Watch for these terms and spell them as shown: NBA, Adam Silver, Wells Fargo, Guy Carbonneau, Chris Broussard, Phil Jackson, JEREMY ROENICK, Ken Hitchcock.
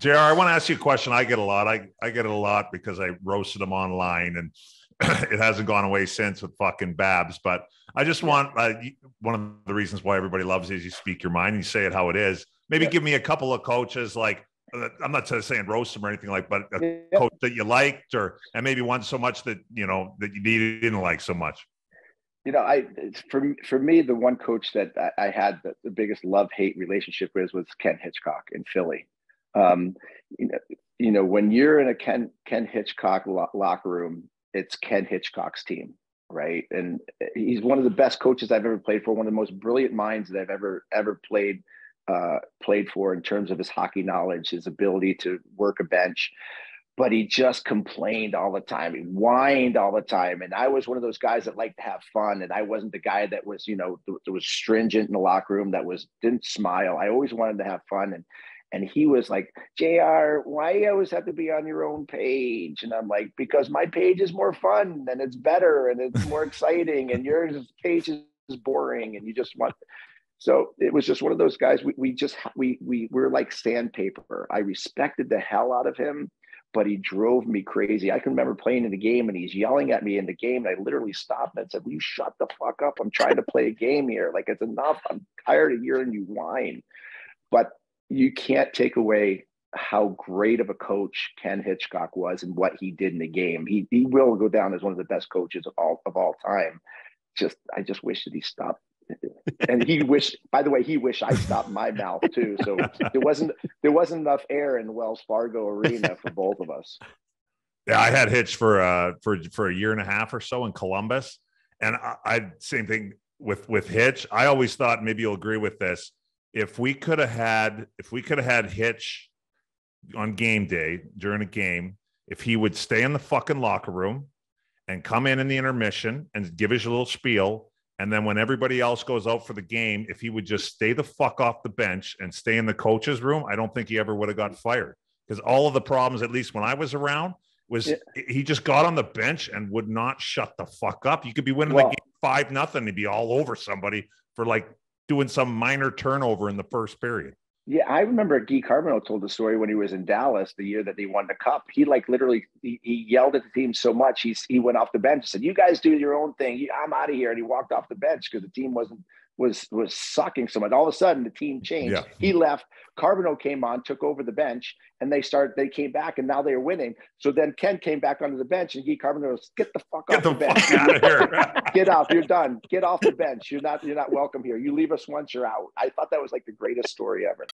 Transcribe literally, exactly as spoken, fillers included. J R, I want to ask you a question. I get a lot. I, I get it a lot because I roasted them online, and it hasn't gone away since with fucking Babs. But I just want uh, one of the reasons why everybody loves you is you speak your mind and you say it how it is. Maybe yeah. give me a couple of coaches, like, I'm not saying roast them or anything like, but a yeah. coach that you liked, or and maybe one so much that you know that you didn't like so much. You know, I for for me, the one coach that I had the, the biggest love-hate relationship with was Ken Hitchcock in Philly. Um, you know, you know, when you're in a Ken Ken Hitchcock lo locker room, it's Ken Hitchcock's team, right? And he's one of the best coaches I've ever played for, one of the most brilliant minds that I've ever ever played uh, played for in terms of his hockey knowledge, his ability to work a bench. But he just complained all the time. He whined all the time. And I was one of those guys that liked to have fun. And I wasn't the guy that was, you know, th that was stringent in the locker room, that was didn't smile. I always wanted to have fun. And And he was like, J R, why do you always have to be on your own page? And I'm like, because my page is more fun and it's better and it's more exciting, and your page is boring and you just want. So it was just one of those guys. We, we just, we, we were like sandpaper. I respected the hell out of him, but he drove me crazy. I can remember playing in the game and he's yelling at me in the game. And I literally stopped and I said, will you shut the fuck up? I'm trying to play a game here. Like, it's enough. I'm tired of hearing you whine. But you can't take away how great of a coach Ken Hitchcock was and what he did in the game. He, he will go down as one of the best coaches of all, of all time. Just, I just wish that he stopped. And he wished, by the way, he wished I stopped my mouth too. So there wasn't, there wasn't enough air in the Wells Fargo arena for both of us. Yeah. I had Hitch for, uh, for, for a year and a half or so in Columbus. And I, I same thing with, with Hitch. I always thought, maybe you'll agree with this, If we could have had, if we could have had Hitch on game day during a game, if he would stay in the fucking locker room and come in in the intermission and give his little spiel, and then when everybody else goes out for the game, if he would just stay the fuck off the bench and stay in the coach's room, I don't think he ever would have got fired. Because all of the problems, at least when I was around, was yeah. he just got on the bench and would not shut the fuck up. You could be winning well, the game five nothing, he'd be all over somebody for like doing some minor turnover in the first period. Yeah, I remember Guy Carbonneau told the story when he was in Dallas the year that they won the cup. He like literally he, he yelled at the team so much he he went off the bench and said, "You guys do your own thing. I'm out of here." And he walked off the bench because the team wasn't was was sucking so much. All of a sudden, the team changed. Yeah. He left. Carbonneau came on, took over the bench, and they started. They came back, and now they are winning. So then Ken came back onto the bench, and Guy Carbonneau goes, "Get the fuck off the bench. Get the fuck out of here. Get off. You're done. Get off the bench. You're not. You're not welcome here. You leave us once, you're out." I thought that was like the greatest story ever.